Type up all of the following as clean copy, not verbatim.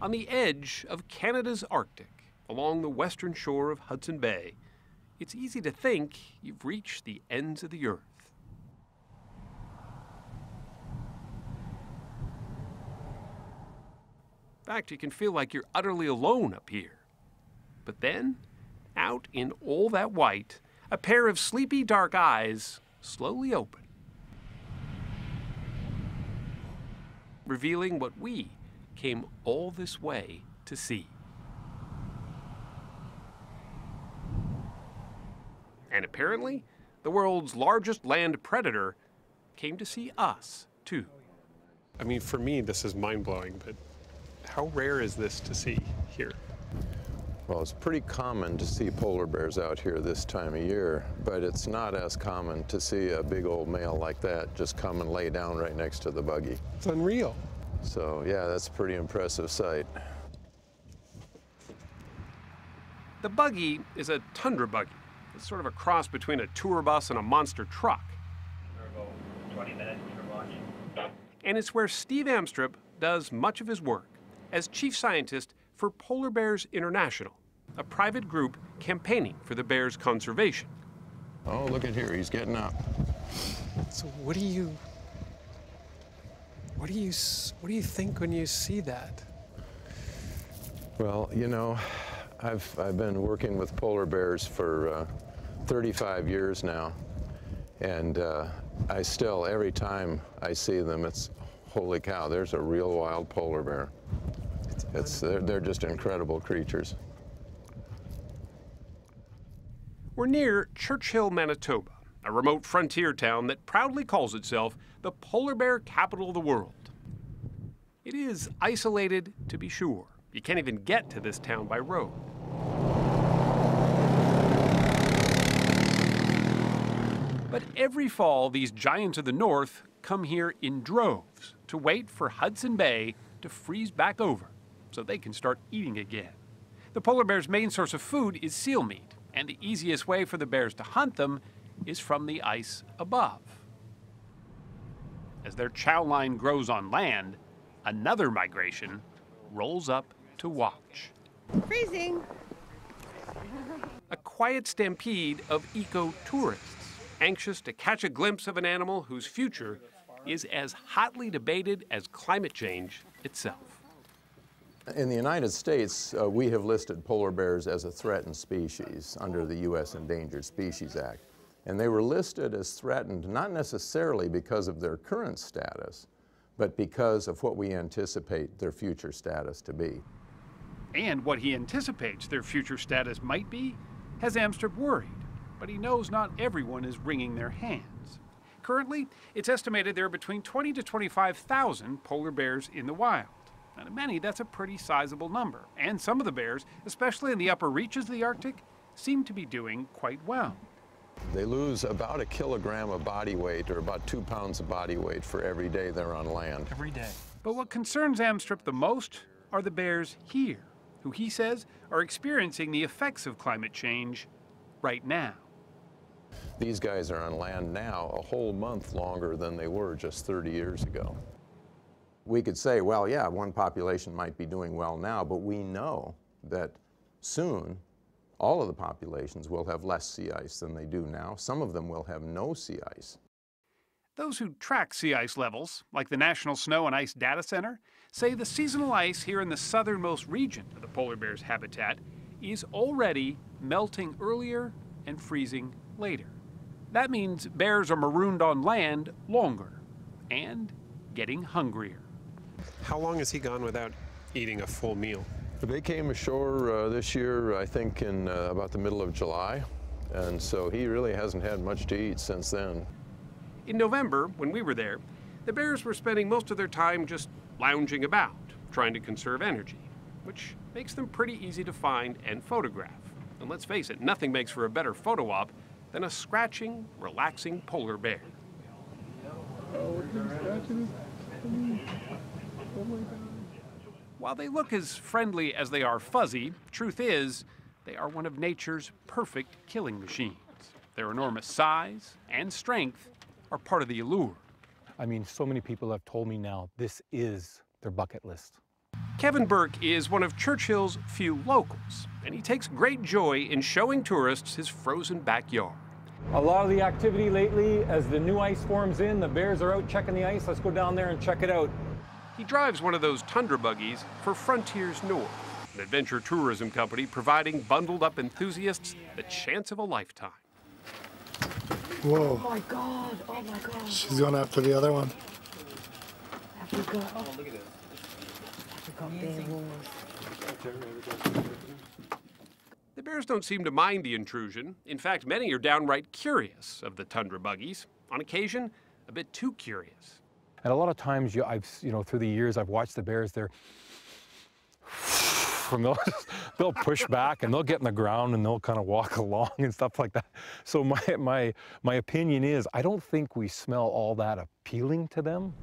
on the edge of Canada's Arctic, along the western shore of Hudson Bay, it's easy to think you've reached the ends of the earth. In fact, you can feel like you're utterly alone up here. But then, out in all that white, a pair of sleepy dark eyes slowly open, revealing what we came all this way to see. And apparently, the world's largest land predator came to see us, too. I mean, for me, this is mind-blowing, but how rare is this to see here? Well, it's pretty common to see polar bears out here this time of year, but it's not as common to see a big old male like that just come and lay down right next to the buggy. It's unreal. So, yeah, that's a pretty impressive sight. The buggy is a tundra buggy. It's sort of a cross between a tour bus and a monster truck. And it's where Steve Amstrup does much of his work as chief scientist for Polar Bears International, a private group campaigning for the bear's conservation. Oh, look at here, he's getting up. So what do you think when you see that? Well, you know, I've been working with polar bears for 35 years now, and I still, every time I see them, it's, holy cow, there's a real wild polar bear. They're just incredible creatures. We're near Churchill, Manitoba, a remote frontier town that proudly calls itself the polar bear capital of the world. It is isolated, to be sure. You can't even get to this town by road. But every fall, these giants of the north come here in droves to wait for Hudson Bay to freeze back over so they can start eating again. The polar bear's main source of food is seal meat, and the easiest way for the bears to hunt them is from the ice above. As their chow line grows on land, another migration rolls up to watch. Freezing! A quiet stampede of eco-tourists, anxious to catch a glimpse of an animal whose future is as hotly debated as climate change itself. In the United States, we have listed polar bears as a threatened species under the U.S. Endangered Species Act. And they were listed as threatened not necessarily because of their current status, but because of what we anticipate their future status to be. And what he anticipates their future status might be has Amstrup worried, but he knows not everyone is wringing their hands. Currently, it's estimated there are between 20,000 to 25,000 polar bears in the wild. Now, to many, that's a pretty sizable number. And some of the bears, especially in the upper reaches of the Arctic, seem to be doing quite well. They lose about a kilogram of body weight, or about 2 pounds of body weight, for every day they're on land. Every day. But what concerns Amstrup the most are the bears here, who he says are experiencing the effects of climate change right now. These guys are on land now a whole month longer than they were just 30 years ago. We could say, well, yeah, one population might be doing well now, but we know that soon all of the populations will have less sea ice than they do now. Some of them will have no sea ice. Those who track sea ice levels, like the National Snow and Ice Data Center, say the seasonal ice here in the southernmost region of the polar bear's habitat is already melting earlier and freezing later. That means bears are marooned on land longer and getting hungrier. How long has he gone without eating a full meal? They came ashore this year, I think, in about the middle of July, and so he really hasn't had much to eat since then. In November, when we were there, the bears were spending most of their time just lounging about, trying to conserve energy, which makes them pretty easy to find and photograph. And let's face it, nothing makes for a better photo op than a scratching, relaxing polar bear. While they look as friendly as they are fuzzy, truth is, they are one of nature's perfect killing machines. Their enormous size and strength are part of the allure. I mean, so many people have told me now, this is their bucket list. Kevin Burke is one of Churchill's few locals, and he takes great joy in showing tourists his frozen backyard. A lot of the activity lately, as the new ice forms in, the bears are out checking the ice. Let's go down there and check it out. He drives one of those tundra buggies for Frontiers North, an adventure tourism company providing bundled-up enthusiasts the chance of a lifetime. Whoa. Oh, my God. Oh, my God. She's going after the other one. Africa. Oh, look at this. The bears don't seem to mind the intrusion. In fact, many are downright curious of the tundra buggies. On occasion, a bit too curious. And a lot of times, I've through the years, I've watched the bears. They're from those, they'll push back and they'll get in the ground and they'll kind of walk along and stuff like that. So my opinion is, I don't think we smell all that appealing to them.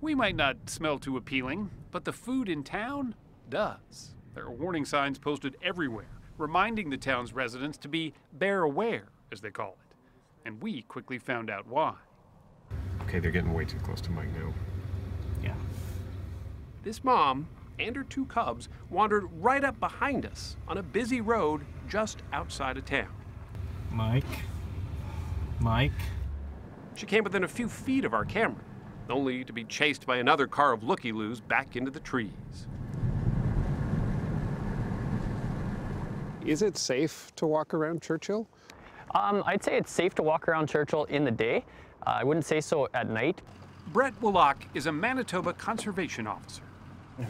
We might not smell too appealing, but the food in town does. There are warning signs posted everywhere, reminding the town's residents to be bear aware, as they call it. And we quickly found out why. Okay, they're getting way too close to Mike now. Yeah. This mom and her two cubs wandered right up behind us on a busy road just outside of town. Mike. Mike. She came within a few feet of our camera, only to be chased by another car of looky-loos back into the trees. Is it safe to walk around Churchill? I'd say it's safe to walk around Churchill in the day. I wouldn't say so at night. Brett Woolock is a Manitoba conservation officer.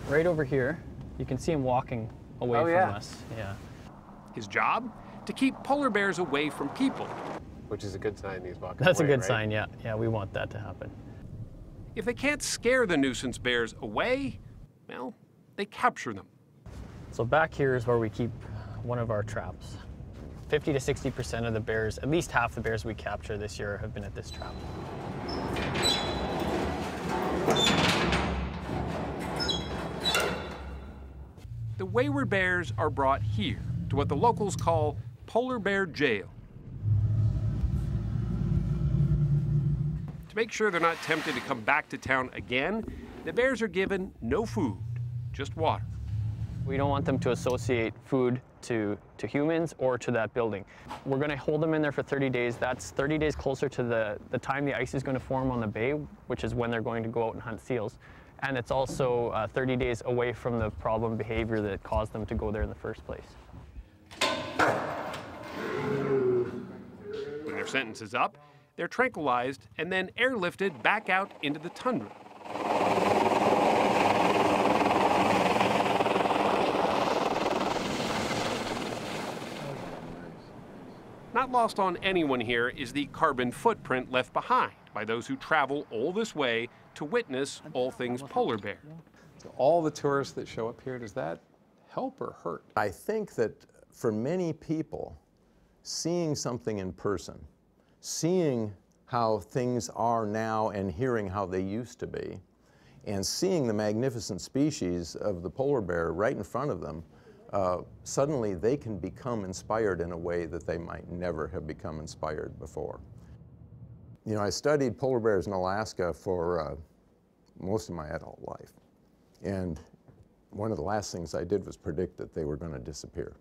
Right over here, you can see him walking away from us. Yeah. His job? To keep polar bears away from people. Which is a good sign he's walking away, right? Sign, yeah. Yeah, we want that to happen. If they can't scare the nuisance bears away, well, they capture them. So back here is where we keep one of our traps. 50 to 60% of the bears, at least half the bears we capture this year, have been at this trap. The wayward bears are brought here to what the locals call polar bear jail, to make sure they're not tempted to come back to town again. The bears are given no food, just water. We don't want them to associate food to humans or to that building. We're gonna hold them in there for 30 days. That's 30 days closer to the time the ice is gonna form on the bay, which is when they're going to go out and hunt seals. And it's also 30 days away from the problem behavior that caused them to go there in the first place. When their sentence is up, they're tranquilized and then airlifted back out into the tundra. Not lost on anyone here is the carbon footprint left behind by those who travel all this way to witness all things polar bear. So all the tourists that show up here, does that help or hurt? I think that for many people, seeing something in person, seeing how things are now and hearing how they used to be, and seeing the magnificent species of the polar bear right in front of them, suddenly they can become inspired in a way that they might never have become inspired before. You know, I studied polar bears in Alaska for most of my adult life, and one of the last things I did was predict that they were going to disappear.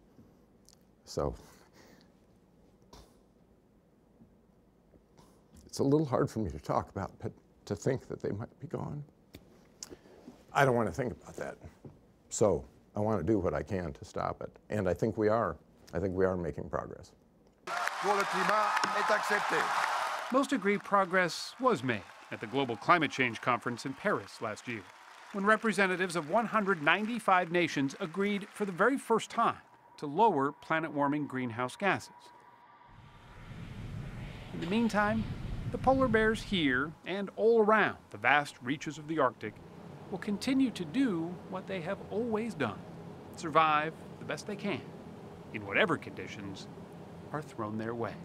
So it's a little hard for me to talk about, but to think that they might be gone, I don't want to think about that. So I want to do what I can to stop it. And I think we are. I think we are making progress. Most agree progress was made at the Global Climate Change Conference in Paris last year, when representatives of 195 nations agreed for the very first time to lower planet-warming greenhouse gases. In the meantime, the polar bears here and all around the vast reaches of the Arctic will continue to do what they have always done, survive the best they can, in whatever conditions are thrown their way.